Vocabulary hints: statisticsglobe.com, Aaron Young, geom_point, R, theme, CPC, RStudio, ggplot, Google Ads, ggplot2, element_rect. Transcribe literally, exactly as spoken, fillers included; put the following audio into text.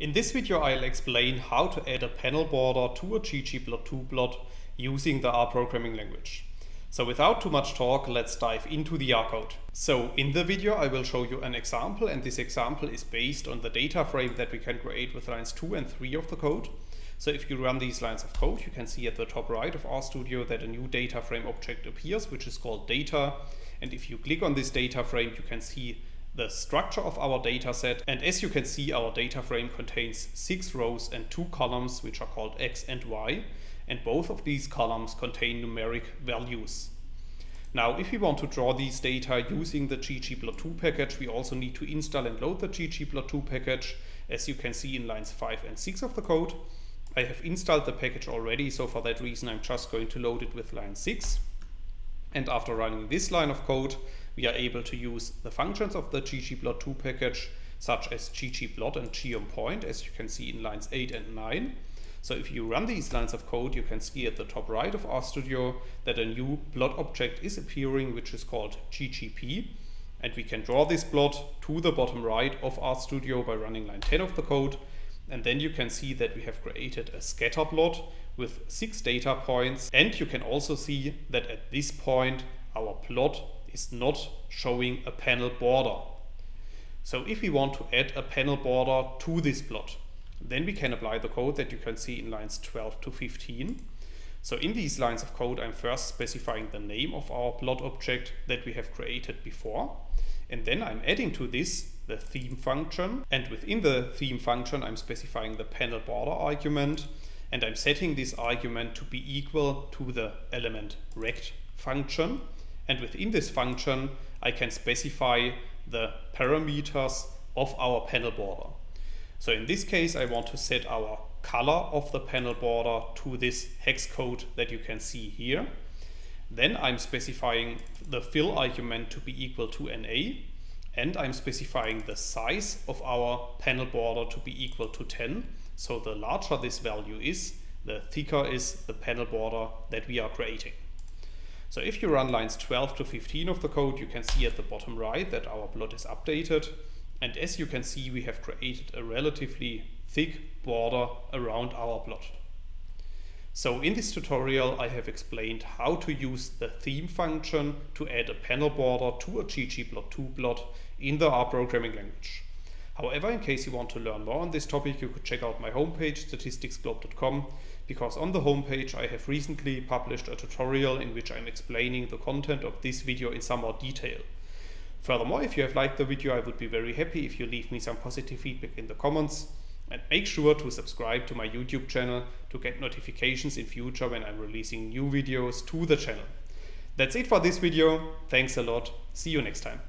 In this video, I'll explain how to add a panel border to a ggplot two plot using the R programming language. So without too much talk, let's dive into the R code. So in the video, I will show you an example, and this example is based on the data frame that we can create with lines two and three of the code. So if you run these lines of code, you can see at the top right of RStudio that a new data frame object appears, which is called data. And if you click on this data frame, you can see the structure of our data set, and as you can see, our data frame contains six rows and two columns, which are called X and Y, and both of these columns contain numeric values. Now, if we want to draw these data using the ggplot two package, we also need to install and load the ggplot two package, as you can see in lines five and six of the code. I have installed the package already, so for that reason, I'm just going to load it with line six. And after running this line of code, we are able to use the functions of the ggplot two package, such as ggplot and geom_point, as you can see in lines eight and nine. So if you run these lines of code, you can see at the top right of RStudio that a new plot object is appearing, which is called ggp. And we can draw this plot to the bottom right of RStudio by running line ten of the code. And then you can see that we have created a scatter plot with six data points. And you can also see that at this point, our plot is not showing a panel border. So if we want to add a panel border to this plot, then we can apply the code that you can see in lines twelve to fifteen. So in these lines of code, I'm first specifying the name of our plot object that we have created before. And then I'm adding to this the theme function. And within the theme function, I'm specifying the panel border argument. And I'm setting this argument to be equal to the element rect function. And within this function, I can specify the parameters of our panel border. So in this case, I want to set our color of the panel border to this hex code that you can see here. Then I'm specifying the fill argument to be equal to N A, and I'm specifying the size of our panel border to be equal to ten. So the larger this value is, the thicker is the panel border that we are creating. So if you run lines twelve to fifteen of the code, you can see at the bottom right that our plot is updated. And as you can see, we have created a relatively thick border around our plot. So in this tutorial, I have explained how to use the theme function to add a panel border to a ggplot two plot in the R programming language. However, in case you want to learn more on this topic, you could check out my homepage, statistics globe dot com, because on the homepage I have recently published a tutorial in which I'm explaining the content of this video in some more detail. Furthermore, if you have liked the video, I would be very happy if you leave me some positive feedback in the comments. And make sure to subscribe to my YouTube channel to get notifications in future when I'm releasing new videos to the channel. That's it for this video. Thanks a lot. See you next time.